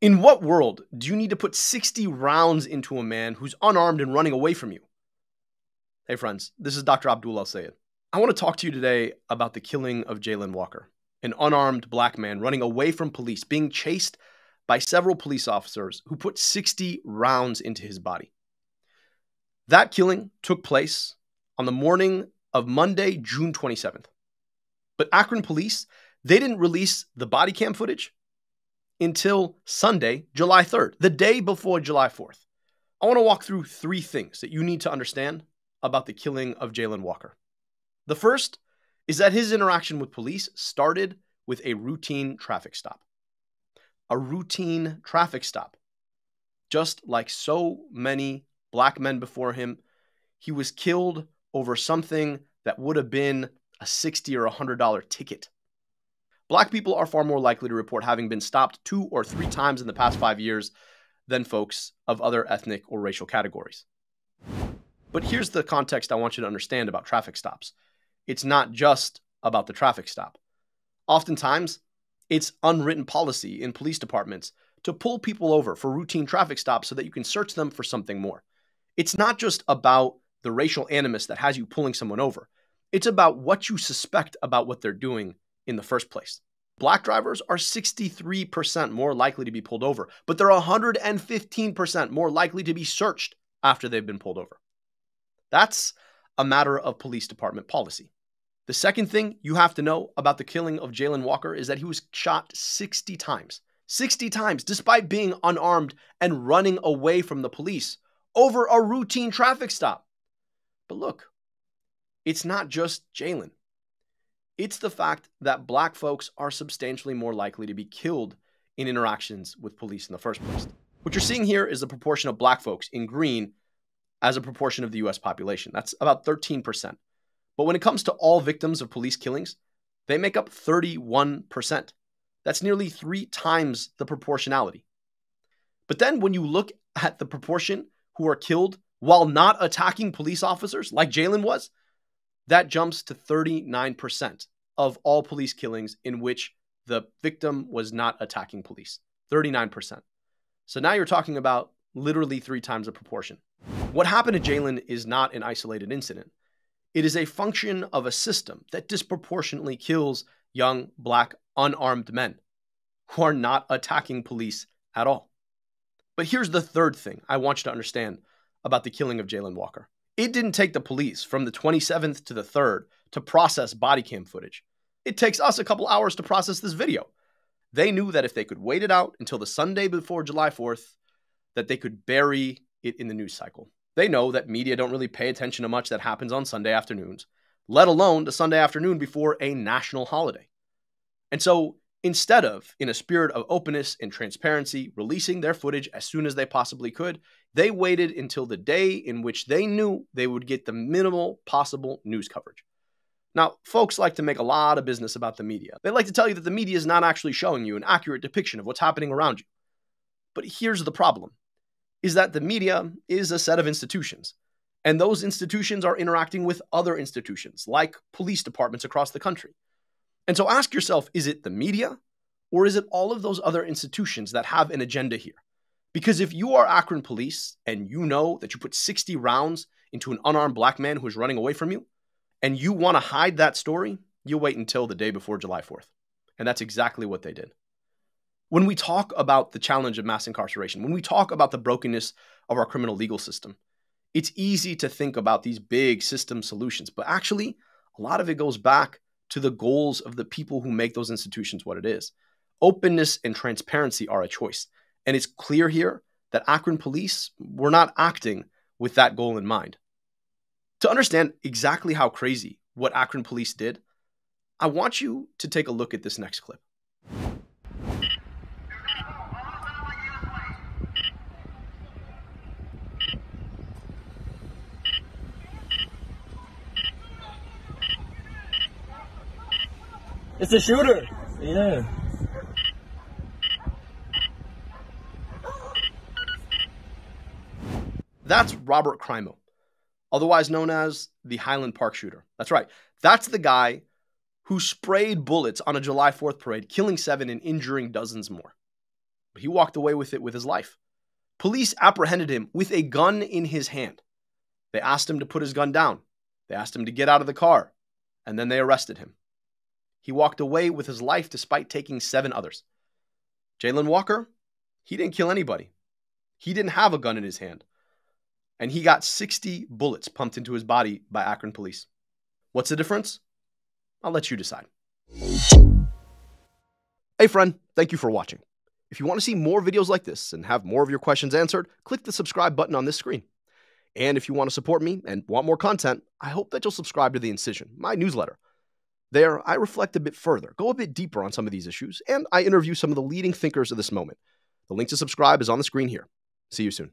In what world do you need to put 60 rounds into a man who's unarmed and running away from you? Hey friends, this is Dr. Abdul El-Sayed. I want to talk to you today about the killing of Jayland Walker, an unarmed black man running away from police, being chased by several police officers who put 60 rounds into his body. That killing took place on the morning of Monday, June 27th. But Akron police, they didn't release the body cam footage until Sunday, July 3rd, the day before July 4th. I want to walk through three things that you need to understand about the killing of Jayland Walker. The first is that his interaction with police started with a routine traffic stop. A routine traffic stop. Just like so many black men before him, he was killed over something that would have been a $60 or $100 ticket. Black people are far more likely to report having been stopped 2 or 3 times in the past 5 years than folks of other ethnic or racial categories. But here's the context I want you to understand about traffic stops. It's not just about the traffic stop. Oftentimes, it's unwritten policy in police departments to pull people over for routine traffic stops so that you can search them for something more. It's not just about the racial animus that has you pulling someone over. It's about what you suspect about what they're doing in the first place. Black drivers are 63% more likely to be pulled over, but they're 115% more likely to be searched after they've been pulled over. That's a matter of police department policy. The second thing you have to know about the killing of Jayland Walker is that he was shot 60 times. 60 times, despite being unarmed and running away from the police over a routine traffic stop. But look, it's not just Jayland. It's the fact that black folks are substantially more likely to be killed in interactions with police in the first place. What you're seeing here is the proportion of black folks in green as a proportion of the US population. That's about 13%. But when it comes to all victims of police killings, they make up 31%. That's nearly 3 times the proportionality. But then when you look at the proportion who are killed while not attacking police officers like Jayland was, that jumps to 39% of all police killings in which the victim was not attacking police. 39%. So now you're talking about literally 3 times the proportion. What happened to Jayland is not an isolated incident. It is a function of a system that disproportionately kills young, black, unarmed men who are not attacking police at all. But here's the third thing I want you to understand about the killing of Jayland Walker. It didn't take the police from the 27th to the 3rd to process body cam footage. It takes us a couple hours to process this video. They knew that if they could wait it out until the Sunday before July 4th, that they could bury it in the news cycle. They know that media don't really pay attention to much that happens on Sunday afternoons, let alone the Sunday afternoon before a national holiday. And so instead of, in a spirit of openness and transparency, releasing their footage as soon as they possibly could, they waited until the day in which they knew they would get the minimal possible news coverage. Now, folks like to make a lot of business about the media. They like to tell you that the media is not actually showing you an accurate depiction of what's happening around you. But here's the problem, is that the media is a set of institutions, and those institutions are interacting with other institutions, like police departments across the country. And so ask yourself, is it the media or is it all of those other institutions that have an agenda here? Because if you are Akron police and you know that you put 60 rounds into an unarmed black man who is running away from you and you want to hide that story, you wait until the day before July 4th. And that's exactly what they did. When we talk about the challenge of mass incarceration, when we talk about the brokenness of our criminal legal system, it's easy to think about these big system solutions, but actually a lot of it goes back to the goals of the people who make those institutions what it is. Openness and transparency are a choice. And it's clear here that Akron police were not acting with that goal in mind. To understand exactly how crazy what Akron police did, I want you to take a look at this next clip. It's a shooter. Yeah. That's Robert Crimo, otherwise known as the Highland Park shooter. That's right. That's the guy who sprayed bullets on a July 4th parade, killing 7 and injuring dozens more. He walked away with it with his life. Police apprehended him with a gun in his hand. They asked him to put his gun down. They asked him to get out of the car, and then they arrested him. He walked away with his life despite taking 7 others. Jayland Walker, he didn't kill anybody. He didn't have a gun in his hand. And he got 60 bullets pumped into his body by Akron police. What's the difference? I'll let you decide. Hey friend, thank you for watching. If you want to see more videos like this and have more of your questions answered, click the subscribe button on this screen. And if you want to support me and want more content, I hope that you'll subscribe to The Incision, my newsletter. There, I reflect a bit further, go a bit deeper on some of these issues, and I interview some of the leading thinkers of this moment. The link to subscribe is on the screen here. See you soon.